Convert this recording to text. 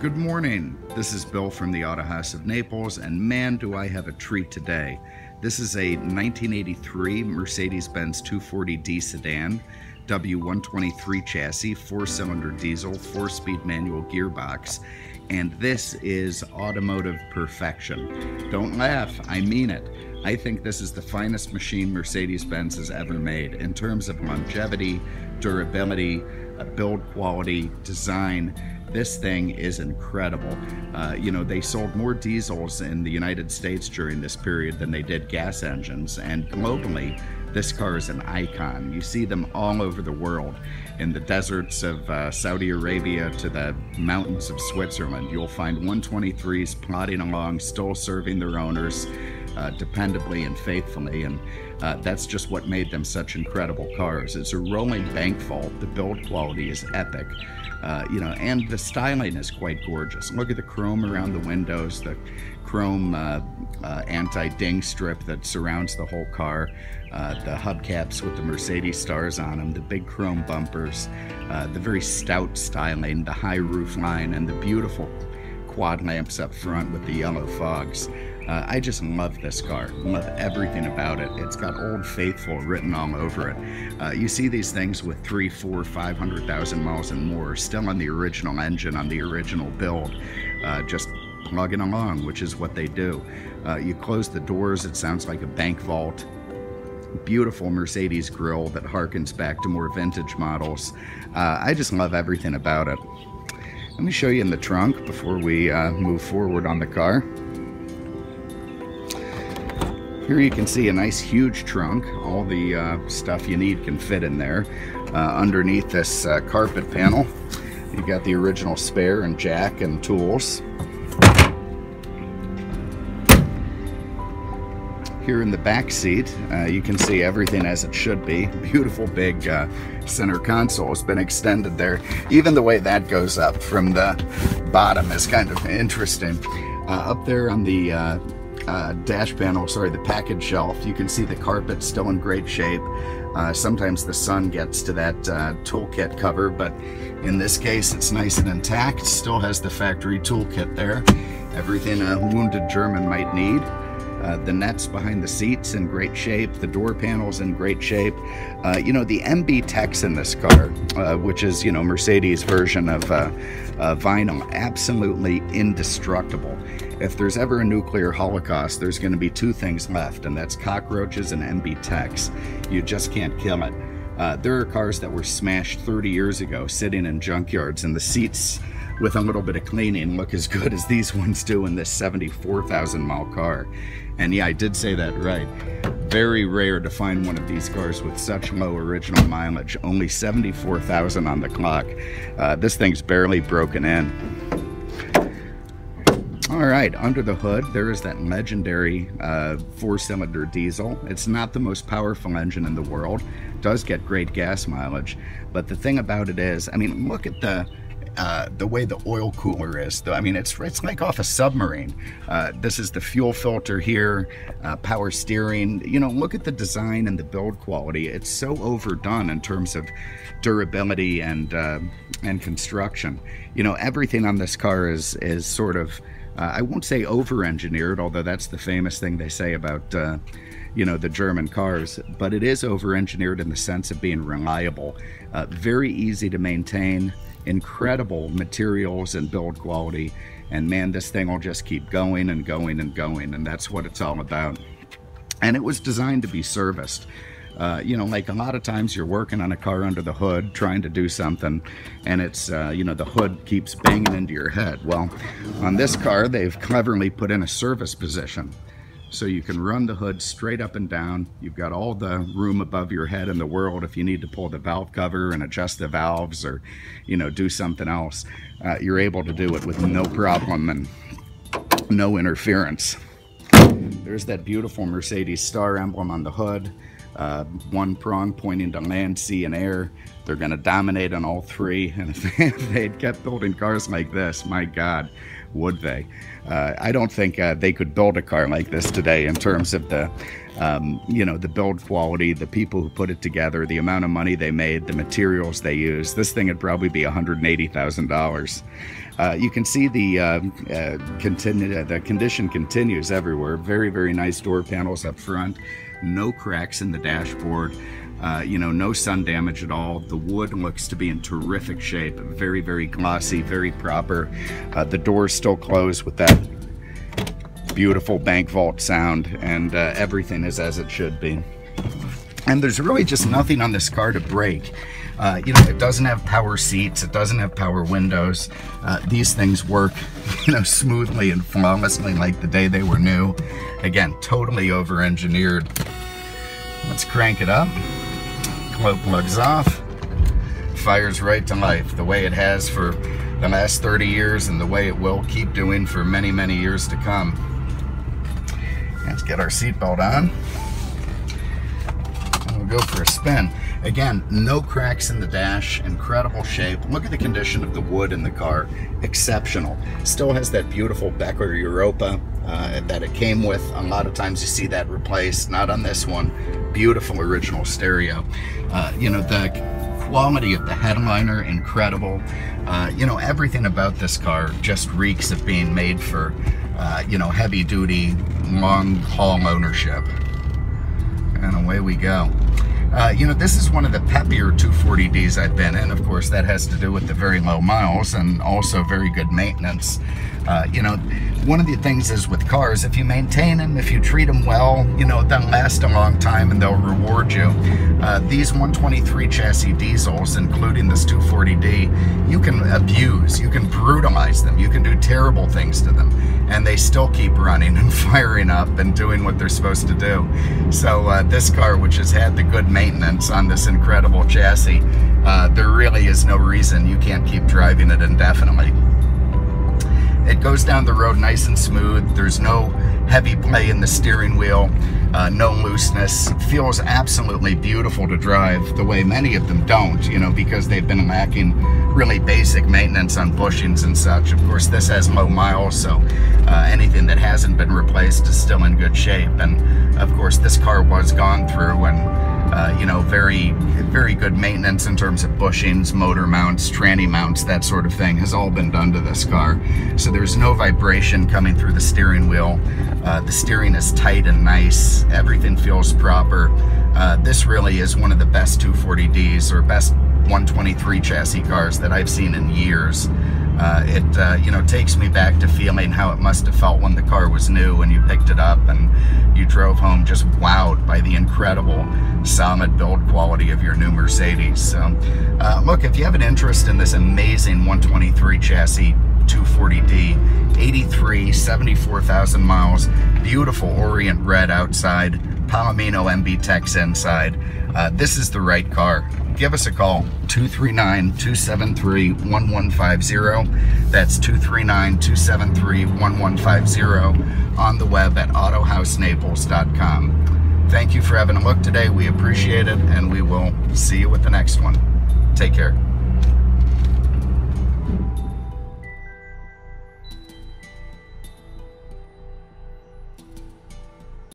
Good morning. This is Bill from the Autohaus of Naples, and man, do I have a treat today. This is a 1983 Mercedes-Benz 240D sedan, W123 chassis, 4-cylinder diesel, 4-speed manual gearbox, and this is automotive perfection. Don't laugh, I mean it. I think this is the finest machine Mercedes-Benz has ever made in terms of longevity, durability, build quality, design. This thing is incredible. You know, they sold more diesels in the United States during this period than they did gas engines, and globally, this car is an icon. You see them all over the world. In the deserts of Saudi Arabia to the mountains of Switzerland, you'll find 123s plodding along, still serving their owners dependably and faithfully, and that's just what made them such incredible cars. It's a rolling bank vault. The build quality is epic, you know, and the styling is quite gorgeous. Look at the chrome around the windows, the chrome anti-ding strip that surrounds the whole car, the hubcaps with the Mercedes stars on them, the big chrome bumpers, the very stout styling, the high roof line, and the beautiful quad lamps up front with the yellow fogs. I just love this car, love everything about it. It's got Old Faithful written all over it. You see these things with 300,000, 400,000, 500,000 miles and more, still on the original engine, on the original build, just plugging along, which is what they do. You close the doors, it sounds like a bank vault. Beautiful Mercedes grille that harkens back to more vintage models. I just love everything about it. Let me show you in the trunk before we move forward on the car. Here you can see a nice huge trunk. All the stuff you need can fit in there. Underneath this carpet panel, you got the original spare and jack and tools. Here in the back seat, you can see everything as it should be. Beautiful big center console has been extended there. Even the way that goes up from the bottom is kind of interesting. Up there on the dash panel, sorry, the package shelf, you can see the carpet's still in great shape. Sometimes the sun gets to that toolkit cover, but in this case it's nice and intact. Still has the factory toolkit there. Everything a wounded German might need. The nets behind the seats in great shape. The door panels in great shape. You know, the MB Tex in this car, which is, you know, Mercedes version of vinyl, absolutely indestructible. If there's ever a nuclear holocaust, there's going to be two things left, and that's cockroaches and MB Tex. You just can't kill it. There are cars that were smashed 30 years ago sitting in junkyards, and the seats, with a little bit of cleaning, look as good as these ones do in this 74,000 mile car. And yeah, I did say that right. Very rare to find one of these cars with such low original mileage, only 74,000 on the clock. This thing's barely broken in. All right, under the hood, there is that legendary 4-cylinder diesel. It's not the most powerful engine in the world. It does get great gas mileage. But the thing about it is, I mean, look at the way the oil cooler is. I mean, it's like off a submarine. This is the fuel filter here, power steering. You know, look at the design and the build quality. It's so overdone in terms of durability and construction. You know, everything on this car is sort of, I won't say over-engineered, although that's the famous thing they say about, you know, the German cars, but it is over-engineered in the sense of being reliable, very easy to maintain, incredible materials and build quality, and man, this thing will just keep going and going and going, and that's what it's all about. And it was designed to be serviced. You know, like a lot of times you're working on a car under the hood trying to do something, and it's, you know, the hood keeps banging into your head. Well, on this car, they've cleverly put in a service position. So you can run the hood straight up and down. You've got all the room above your head in the world if you need to pull the valve cover and adjust the valves or, you know, do something else. You're able to do it with no problem and no interference. There's that beautiful Mercedes star emblem on the hood. One prong pointing to land, sea, and air. They're going to dominate on all three. And if they had kept building cars like this, my God, would they? I don't think they could build a car like this today in terms of the you know, the build quality, the people who put it together, the amount of money they made, the materials they used, this thing would probably be $180,000. You can see the condition continues everywhere. Very, very nice door panels up front. No cracks in the dashboard. You know, no sun damage at all. The wood looks to be in terrific shape. Very, very glossy, very proper. The doors still close with that beautiful bank vault sound, and everything is as it should be. And there's really just nothing on this car to break. You know, it doesn't have power seats, it doesn't have power windows. These things work, you know, smoothly and flawlessly like the day they were new. Again, totally over-engineered. Let's crank it up. Glow plugs off. Fires right to life, the way it has for the last 30 years and the way it will keep doing for many, many years to come. Let's get our seatbelt on. Go for a spin. Again, no cracks in the dash, incredible shape. Look at the condition of the wood in the car, exceptional. Still has that beautiful Becker Europa that it came with. A lot of times you see that replaced, not on this one. Beautiful original stereo. You know, the quality of the headliner, incredible. You know, everything about this car just reeks of being made for, you know, heavy duty, long haul ownership. And away we go. You know, this is one of the peppier 240Ds I've been in. Of course, that has to do with the very low miles and also very good maintenance. You know, one of the things is with cars, if you maintain them, if you treat them well, you know, they'll last a long time and they'll reward you. These 123 chassis diesels, including this 240D, you can abuse, you can brutalize them, you can do terrible things to them, and they still keep running and firing up and doing what they're supposed to do. So this car, which has had the good maintenance on this incredible chassis, there really is no reason you can't keep driving it indefinitely. It goes down the road nice and smooth. There's no heavy play in the steering wheel, no looseness. Feels absolutely beautiful to drive, the way many of them don't, you know, because they've been lacking really basic maintenance on bushings and such. Of course, this has low miles, so anything that hasn't been replaced is still in good shape. And of course, this car was gone through and you know, very, very good maintenance in terms of bushings, motor mounts, tranny mounts, that sort of thing has all been done to this car. So there's no vibration coming through the steering wheel. The steering is tight and nice. Everything feels proper. This really is one of the best 240Ds or best 123 chassis cars that I've seen in years. It you know, takes me back to feeling how it must have felt when the car was new and you picked it up and you drove home just wowed by the incredible solid build quality of your new Mercedes. So look, if you have an interest in this amazing 123 chassis 240D, 83, 74,000 miles, beautiful Orient Red outside, Palomino MB Tex inside, this is the right car. Give us a call, 239-273-1150. That's 239-273-1150, on the web at autohausnaples.com. Thank you for having a look today. We appreciate it, and we will see you with the next one. Take care.